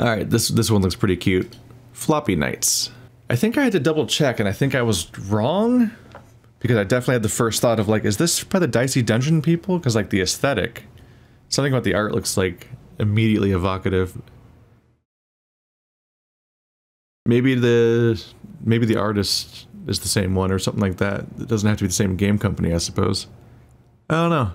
All right, this one looks pretty cute. Floppy Knights. I think I had to double check, and I think I was wrong, because I definitely had the first thought of like, is this by the Dicey Dungeon people? Because like the aesthetic, something about the art looks like immediately evocative. Maybe the artist is the same one or something like that. It doesn't have to be the same game company, I suppose. I don't know.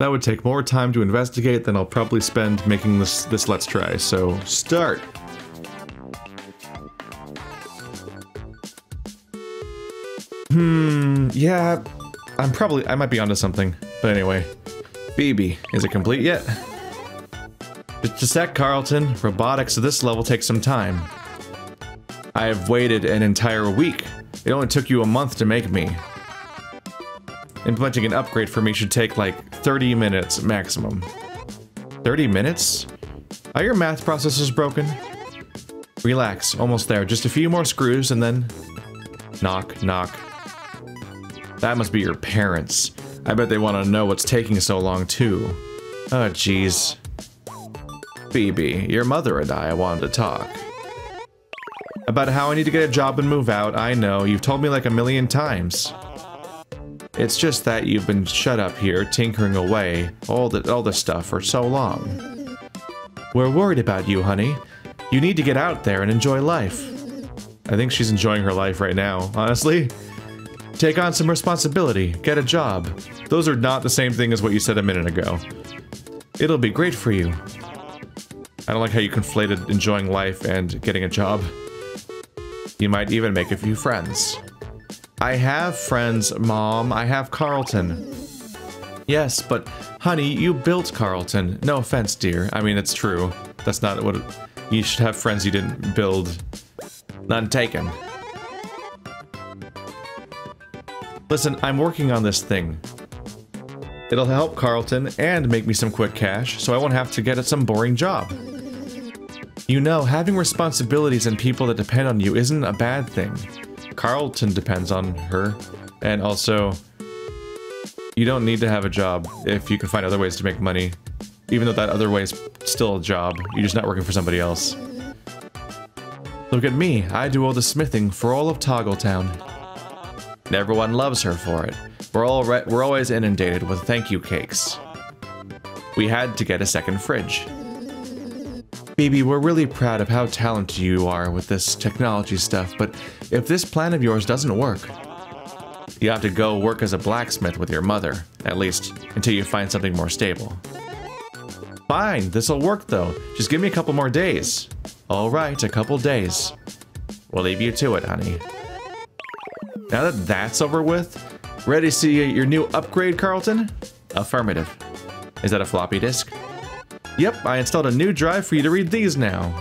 That would take more time to investigate than I'll probably spend making this Let's Try, so start! Yeah, I might be onto something. But anyway. Phoebe, is it complete yet? To sack Carlton, robotics at this level takes some time. I have waited an entire week. It only took you a month to make me. Implementing an upgrade for me should take like 30 minutes maximum. 30 minutes? Are your math processors broken? Relax, almost there. Just a few more screws and then... Knock, knock. That must be your parents. I bet they want to know what's taking so long too. Oh jeez. Phoebe, your mother and I wanted to talk. About how I need to get a job and move out. I know, you've told me like a million times. It's just that you've been shut up here, tinkering away, all the stuff for so long. We're worried about you, honey. You need to get out there and enjoy life. I think she's enjoying her life right now, honestly. Take on some responsibility, get a job. Those are not the same thing as what you said a minute ago. It'll be great for you. I don't like how you conflated enjoying life and getting a job. You might even make a few friends. I have friends, Mom. I have Carlton. Yes, but honey, you built Carlton. No offense, dear. I mean, it's true. That's not what... You should have friends you didn't build. None taken. Listen, I'm working on this thing. It'll help Carlton and make me some quick cash, so I won't have to get at some boring job. You know, having responsibilities and people that depend on you isn't a bad thing. Carlton depends on her, and also, you don't need to have a job if you can find other ways to make money. Even though that other way is still a job, you're just not working for somebody else. Look at me, I do all the smithing for all of Toggle Town. And everyone loves her for it. We're always inundated with thank you cakes. We had to get a second fridge. Phoebe, we're really proud of how talented you are with this technology stuff, but if this plan of yours doesn't work, you have to go work as a blacksmith with your mother, at least until you find something more stable. Fine, this'll work though. Just give me a couple more days. All right, a couple days. We'll leave you to it, honey. Now that that's over with, ready to see your new upgrade, Carlton? Affirmative. Is that a floppy disk? Yep, I installed a new drive for you to read these now.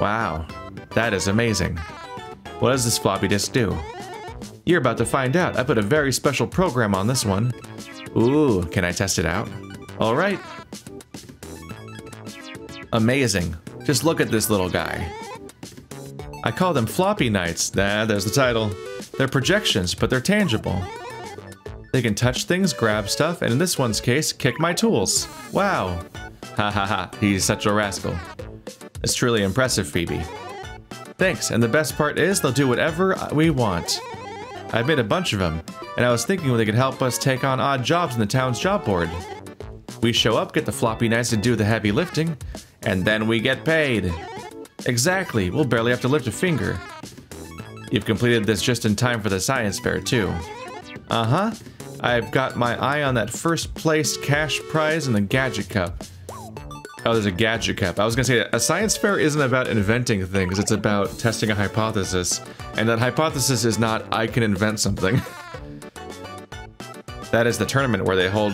Wow, that is amazing. What does this floppy disk do? You're about to find out. I put a very special program on this one. Ooh, can I test it out? All right. Amazing. Just look at this little guy. I call them Floppy Knights. Nah, there's the title. They're projections, but they're tangible. They can touch things, grab stuff, and in this one's case, kick my tools. Wow. Ha ha ha, he's such a rascal. It's truly impressive, Phoebe. Thanks, and the best part is they'll do whatever we want. I've made a bunch of them, and I was thinking they could help us take on odd jobs in the town's job board. We show up, get the Floppy Knights to do the heavy lifting, and then we get paid. Exactly, we'll barely have to lift a finger. You've completed this just in time for the science fair, too. Uh-huh. I've got my eye on that first place cash prize and the gadget cup. Oh, there's a gadget cup. I was gonna say, a science fair isn't about inventing things, it's about testing a hypothesis. And that hypothesis is not, I can invent something. That is the tournament where they hold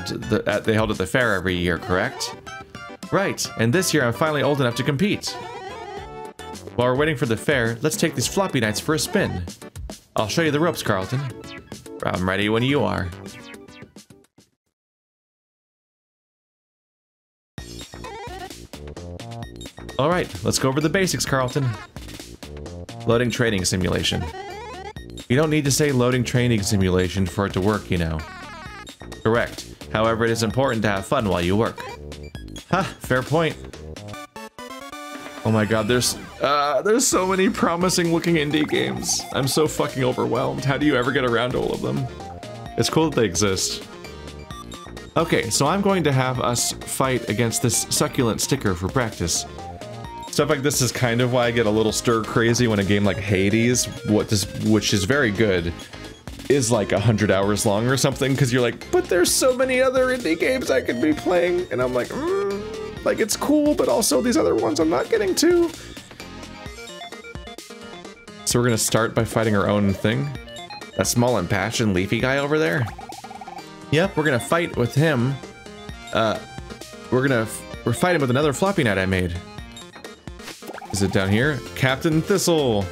at the fair every year, correct? Right, and this year I'm finally old enough to compete. While we're waiting for the fair, let's take these Floppy Knights for a spin. I'll show you the ropes, Carlton. I'm ready when you are. Alright, let's go over the basics, Carlton. Loading training simulation. You don't need to say loading training simulation for it to work, you know. Correct. However, it is important to have fun while you work. Ha, fair point. Oh my god, there's so many promising looking indie games. I'm so fucking overwhelmed. How do you ever get around to all of them? It's cool that they exist. Okay, so I'm going to have us fight against this succulent sticker for practice. Stuff like this is kind of why I get a little stir crazy when a game like Hades, which is very good, is like 100 hours long or something, because you're like, but there's so many other indie games I could be playing, and I'm like, like it's cool, but also these other ones I'm not getting to. So we're gonna start by fighting our own thing. That small and impassioned leafy guy over there. Yep, we're gonna fight with him. We're fighting with another floppy knight I made. Is it down here? Captain Thistle!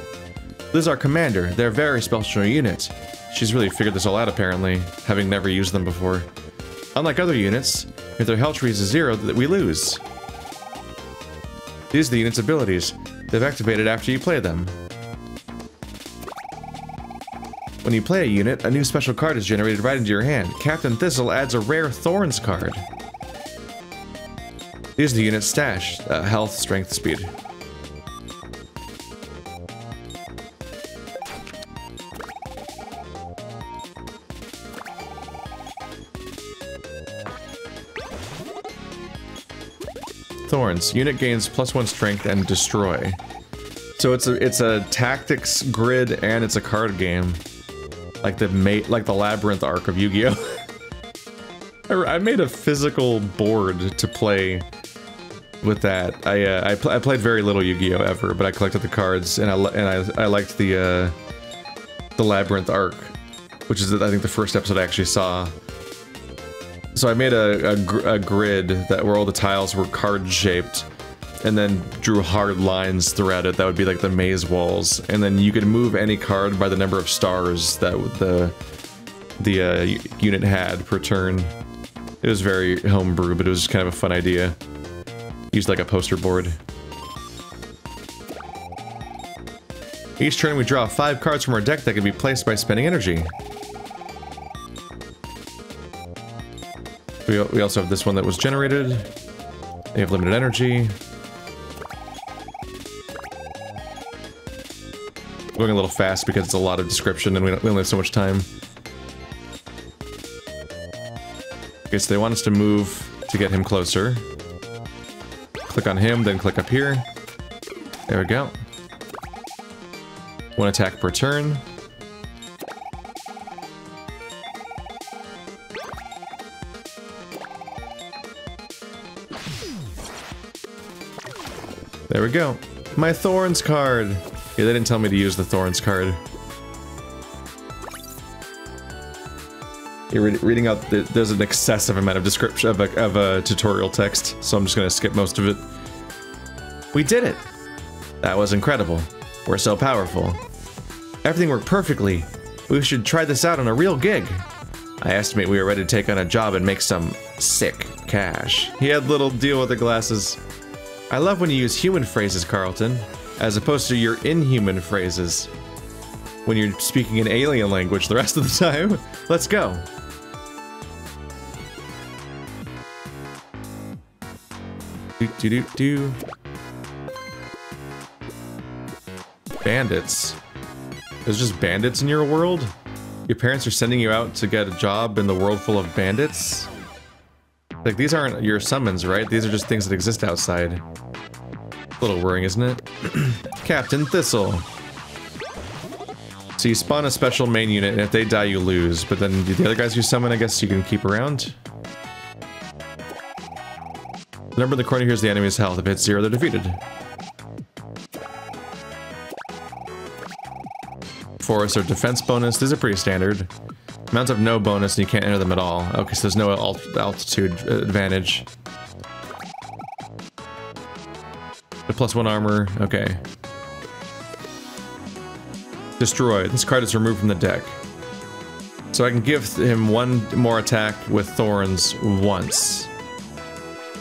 This is our commander, their very special unit. She's really figured this all out apparently, having never used them before. Unlike other units, if their health reaches 0, that we lose. These are the unit's abilities. They've activated after you play them. When you play a unit, a new special card is generated right into your hand. Captain Thistle adds a rare Thorns card. These are the unit's stash, health, strength, speed. Thorns. Unit gains +1 strength and destroy. So it's a tactics grid and it's a card game. Like the labyrinth arc of Yu-Gi-Oh! I made a physical board to play with that. I played very little Yu-Gi-Oh! Ever, but I collected the cards and I liked the labyrinth arc, which is I think the first episode I actually saw. So I made a grid that where all the tiles were card shaped, and then drew hard lines throughout it that would be like the maze walls, and then you could move any card by the number of stars that the unit had per turn. It was very homebrew, but it was just kind of a fun idea. Used like a poster board. Each turn we draw 5 cards from our deck that can be placed by spending energy. We also have this one that was generated. They have limited energy. Going a little fast because it's a lot of description and we only have so much time. Okay, so they want us to move to get him closer. Click on him, then click up here. There we go. 1 attack per turn. There we go. My Thorns card! Yeah, they didn't tell me to use the Thorns card. You're reading out there's an excessive amount of description of a tutorial text, so I'm just gonna skip most of it. We did it! That was incredible. We're so powerful. Everything worked perfectly. We should try this out on a real gig. I estimate we are ready to take on a job and make some sick cash. He had little deal with the glasses. I love when you use human phrases, Carlton, as opposed to your inhuman phrases. When you're speaking an alien language the rest of the time. Let's go! Do-do-do-do. Bandits. There's just bandits in your world? Your parents are sending you out to get a job in the world full of bandits? Like, these aren't your summons, right? These are just things that exist outside. A little worrying, isn't it? Captain Thistle. So you spawn a special main unit, and if they die, you lose. But then the other guys you summon, I guess you can keep around. The number in the corner here is the enemy's health. If it's 0, they're defeated. 4s are defense bonus. These are pretty standard. Mounts have no bonus and you can't enter them at all. Okay, so there's no altitude advantage. The +1 armor, okay. Destroy. This card is removed from the deck. So I can give him 1 more attack with Thorns once.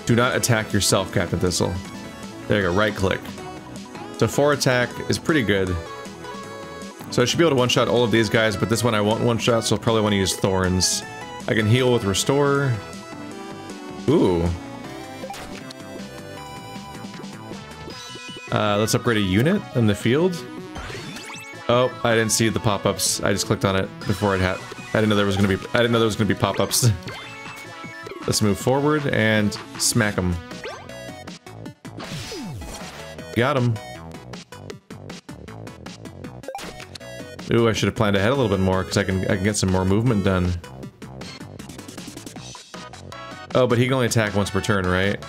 Do not attack yourself, Captain Thistle. There you go, right click. So 4 attack is pretty good. So I should be able to one-shot all of these guys, but this one I won't one-shot, so I'll probably want to use Thorns. I can heal with Restore. Ooh. Let's upgrade a unit in the field. Oh, I didn't see the pop-ups. I just clicked on it before it had. I didn't know there was gonna be pop-ups. Let's move forward and smack him. Got him. Ooh, I should have planned ahead a little bit more because I can get some more movement done. Oh, but he can only attack once per turn, right?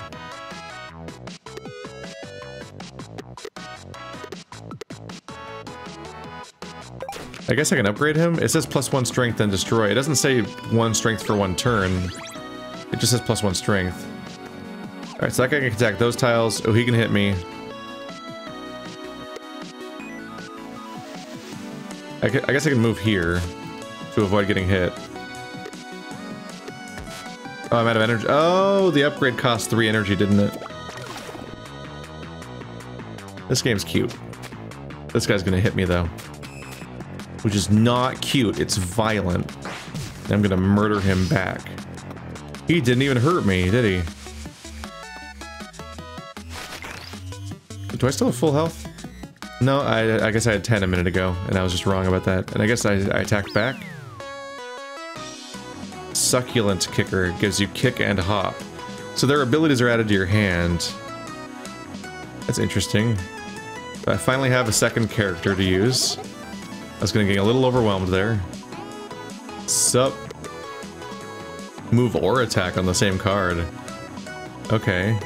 I guess I can upgrade him. It says +1 strength and destroy. It doesn't say 1 strength for 1 turn. It just says +1 strength. Alright, so that guy can attack those tiles. Oh, he can hit me. I guess I can move here to avoid getting hit. Oh, I'm out of energy. Oh, the upgrade cost 3 energy, didn't it? This game's cute. This guy's gonna hit me, though. Which is not cute, it's violent. And I'm gonna murder him back. He didn't even hurt me, did he? Do I still have full health? No, I guess I had 10 a minute ago, and I was just wrong about that. And I guess I attacked back. Succulent Kicker gives you kick and hop. So their abilities are added to your hand. That's interesting. I finally have a second character to use. I was gonna get a little overwhelmed there. Sup? Move or attack on the same card. Okay.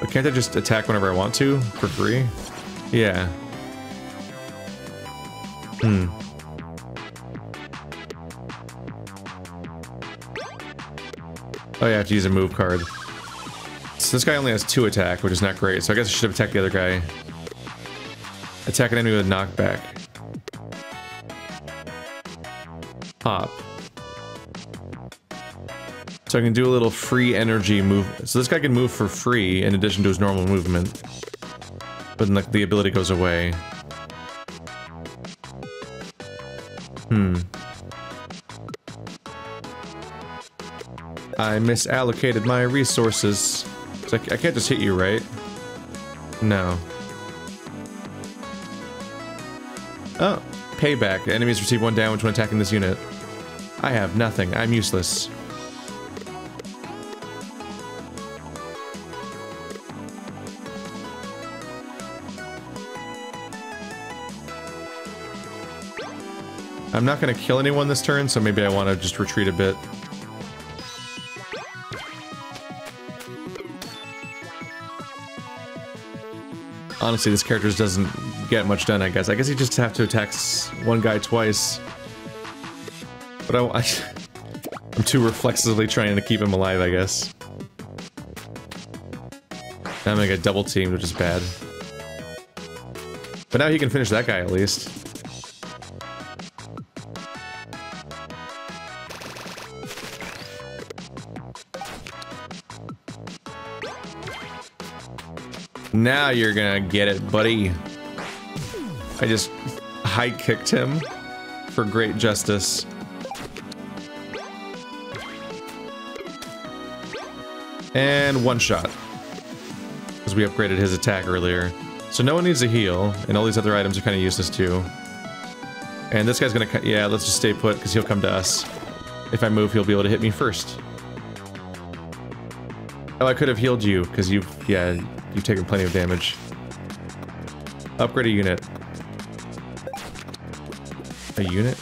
But can't I just attack whenever I want to? For free? Yeah. Hmm. Oh yeah, I have to use a move card. So this guy only has 2 attack, which is not great, so I guess I should have attacked the other guy. Attack an enemy with knockback. Hop. So I can do a little free energy move. So this guy can move for free in addition to his normal movement. But then like, the ability goes away. Hmm. I misallocated my resources. So I can't just hit you, right? No. Oh, payback. The enemies receive 1 damage when attacking this unit. I have nothing. I'm useless. I'm not going to kill anyone this turn, so maybe I want to just retreat a bit. Honestly, this character doesn't get much done, I guess. I guess you just have to attack one guy twice. But I'm too reflexively trying to keep him alive, I guess. Now I'm gonna get double teamed, which is bad. But now he can finish that guy, at least. Now you're gonna get it, buddy. I just high-kicked him for great justice. And one shot. Because we upgraded his attack earlier. So no one needs a heal, and all these other items are kind of useless too. And this guy's gonna... yeah, let's just stay put, because he'll come to us. If I move, he'll be able to hit me first. Oh, I could have healed you, because you've... yeah, you've taken plenty of damage. Upgrade a unit. A unit?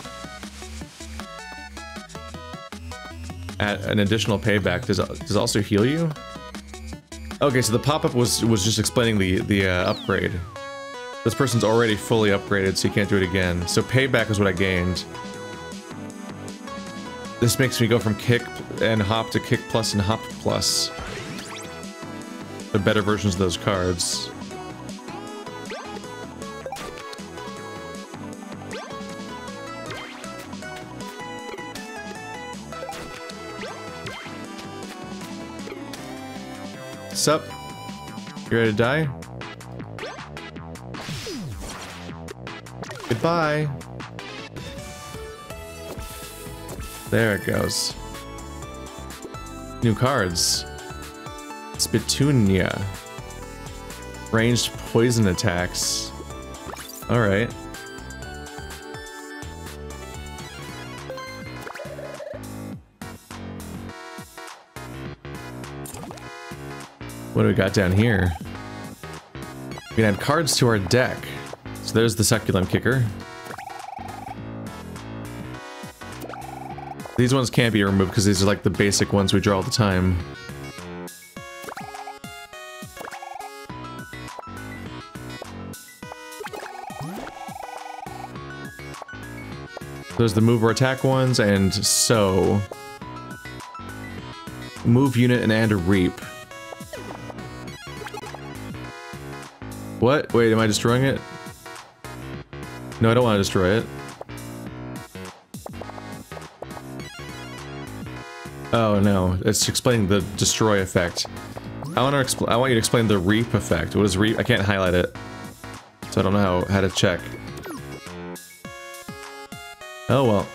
At an additional payback does also heal you? Okay, so the pop-up was just explaining the upgrade. This person's already fully upgraded, so you can't do it again. So payback is what I gained. This makes me go from kick and hop to kick plus and hop plus. The better versions of those cards. Up. You ready to die? Goodbye. There it goes. New cards. Spitunia. Ranged poison attacks. Alright. What do we got down here? We can add cards to our deck. So there's the Succulent Kicker. These ones can't be removed because these are like the basic ones we draw all the time. There's the move or attack ones, and so... Move unit and add a reap. What? Wait, am I destroying it? No, I don't want to destroy it. Oh no, it's explaining the destroy effect. I want you to explain the reap effect. What is reap? I can't highlight it. So I don't know how to check. Oh well.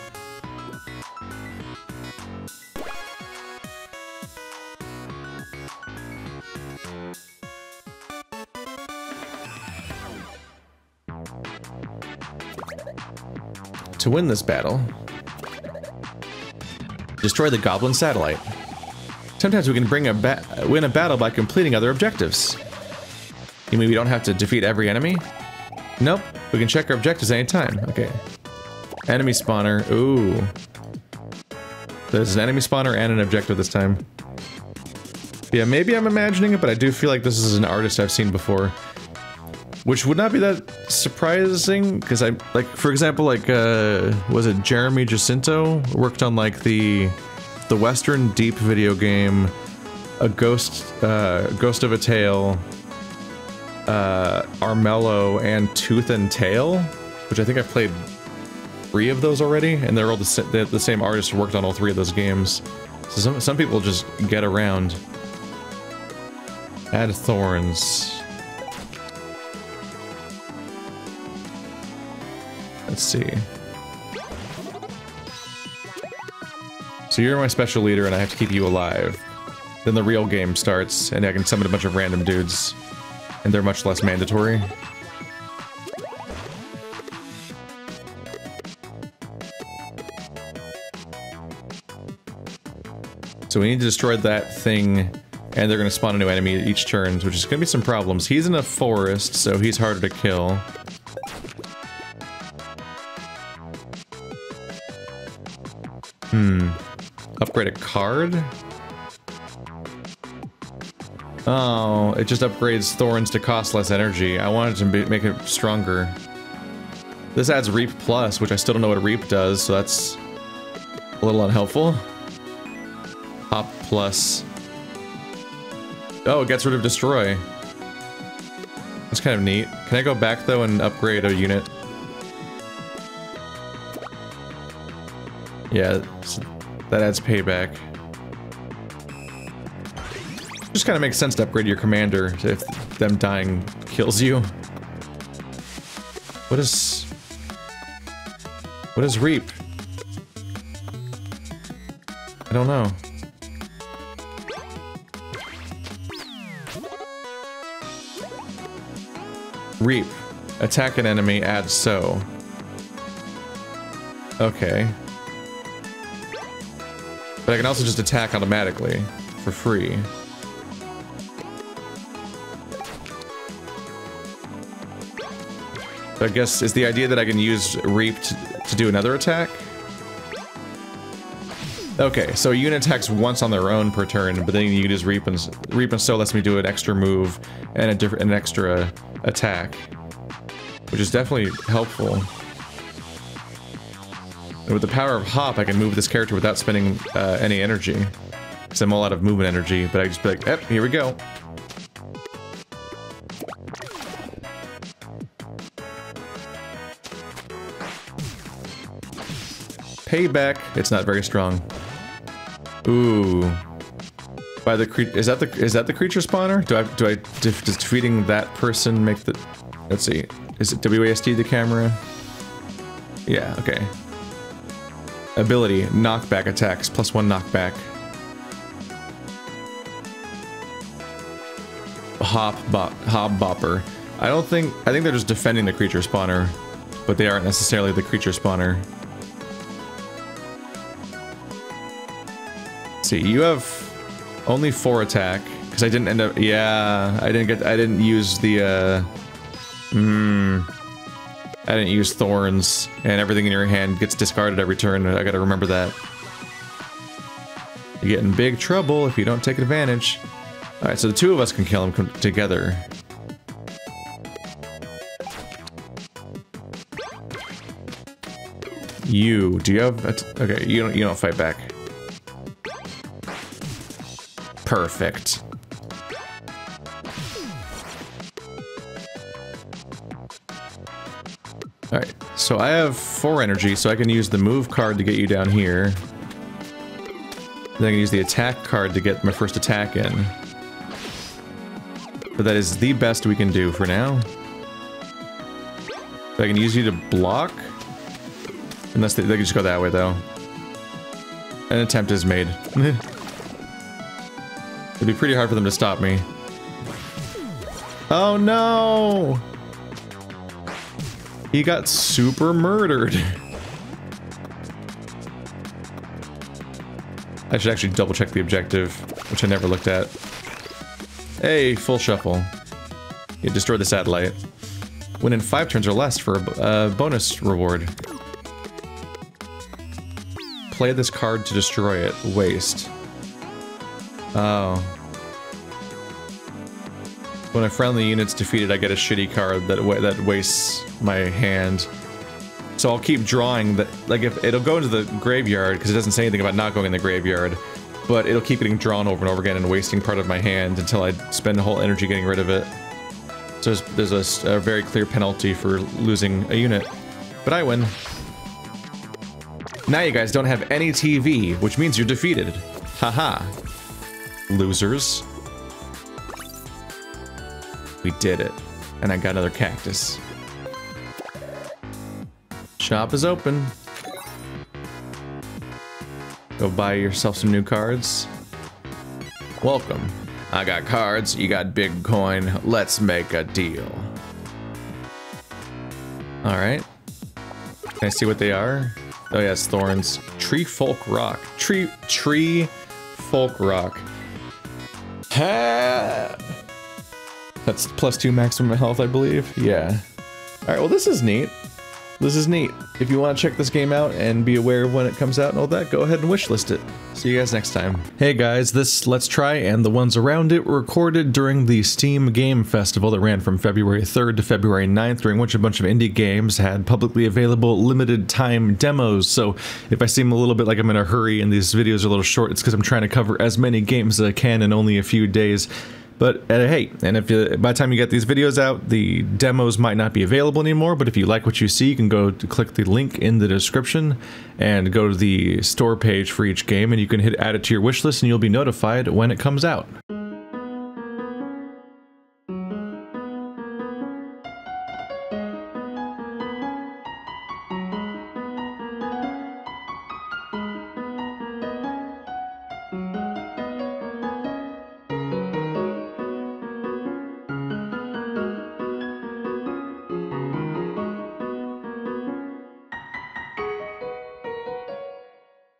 To win this battle, destroy the goblin satellite. Sometimes we can win a battle by completing other objectives. You mean we don't have to defeat every enemy? Nope, we can check our objectives anytime. Okay. Enemy spawner. Ooh. There's an enemy spawner and an objective this time. Yeah, maybe I'm imagining it, but I do feel like this is an artist I've seen before. Which would not be that surprising, because I, like, for example, like, was it Jeremy Jacinto? Worked on, like, the Western Deep video game, Ghost of a Tale, Armello, and Tooth and Tail, which I think I've played 3 of those already, and they're all the same artist worked on all 3 of those games. So some people just get around. Add thorns. Let's see. So you're my special leader and I have to keep you alive. Then the real game starts and I can summon a bunch of random dudes. And they're much less mandatory. So we need to destroy that thing and they're gonna spawn a new enemy each turn, which is gonna be some problems. He's in a forest, so he's harder to kill. Upgrade a card? Oh, it just upgrades thorns to cost less energy. I wanted to make it stronger. This adds Reap Plus, which I still don't know what Reap does, so that's a little unhelpful. Hop Plus. Oh, it gets rid of Destroy. That's kind of neat. Can I go back, though, and upgrade a unit? Yeah, that adds payback. Just kind of makes sense to upgrade your commander if them dying kills you. What is Reap? I don't know. Reap. Attack an enemy, add so. Okay. But I can also just attack automatically, for free. So I guess, is the idea that I can use Reap to do another attack? Okay, so a unit attacks once on their own per turn, but then you can just Reap and so lets me do an extra move and an extra attack. Which is definitely helpful. And with the power of Hop, I can move this character without spending any energy. Because I'm all out of movement energy, but I just be like, yep, here we go. Payback. It's not very strong. Ooh. By the is that the creature spawner? Does defeating that person make the? Let's see. Is it WASD the camera? Yeah. Okay. Ability, knockback attacks, +1 knockback. Hob Bopper. I think they're just defending the creature spawner, but they aren't necessarily the creature spawner. Let's see, you have only 4 attack because I didn't end up. Yeah, I didn't use the. I didn't use thorns, and everything in your hand gets discarded every turn. I gotta remember that. You get in big trouble if you don't take advantage. Alright, so the two of us can kill him together. You, do you have... okay, you don't fight back. Perfect. Alright, so I have 4 energy, so I can use the move card to get you down here. Then I can use the attack card to get my first attack in. But that is the best we can do for now. So I can use you to block. Unless they can just go that way, though. An attempt is made. It'd be pretty hard for them to stop me. Oh no! He got super murdered. I should actually double check the objective, which I never looked at. Hey, full shuffle. You destroy the satellite. Win in 5 turns or less for a bonus reward. Play this card to destroy it. Waste. Oh. When a friendly unit's defeated, I get a shitty card that wastes my hand. So I'll keep drawing that. Like, if it'll go into the graveyard because it doesn't say anything about not going in the graveyard, but it'll keep getting drawn over and over again and wasting part of my hand until I spend the whole energy getting rid of it. So there's a very clear penalty for losing a unit, but I win. Now you guys don't have any TV, which means you're defeated. Haha. Losers. We did it, and I got another cactus. Shop is open. Go buy yourself some new cards. Welcome. I got cards, you got big coin. Let's make a deal. Alright. Can I see what they are? Oh yes, thorns. Tree folk rock. Tree folk rock. Ha! That's +2 maximum health, I believe. Yeah. Alright, well this is neat. This is neat. If you want to check this game out and be aware of when it comes out and all that, go ahead and wishlist it. See you guys next time. Hey guys, this Let's Try and the ones around it were recorded during the Steam Game Festival that ran from February 3rd to February 9th, during which a bunch of indie games had publicly available limited time demos. So if I seem a little bit like I'm in a hurry and these videos are a little short, it's because I'm trying to cover as many games as I can in only a few days. But hey, and if you, by the time you get these videos out, the demos might not be available anymore, but if you like what you see, you can go to click the link in the description and go to the store page for each game, and you can hit add it to your wish list and you'll be notified when it comes out.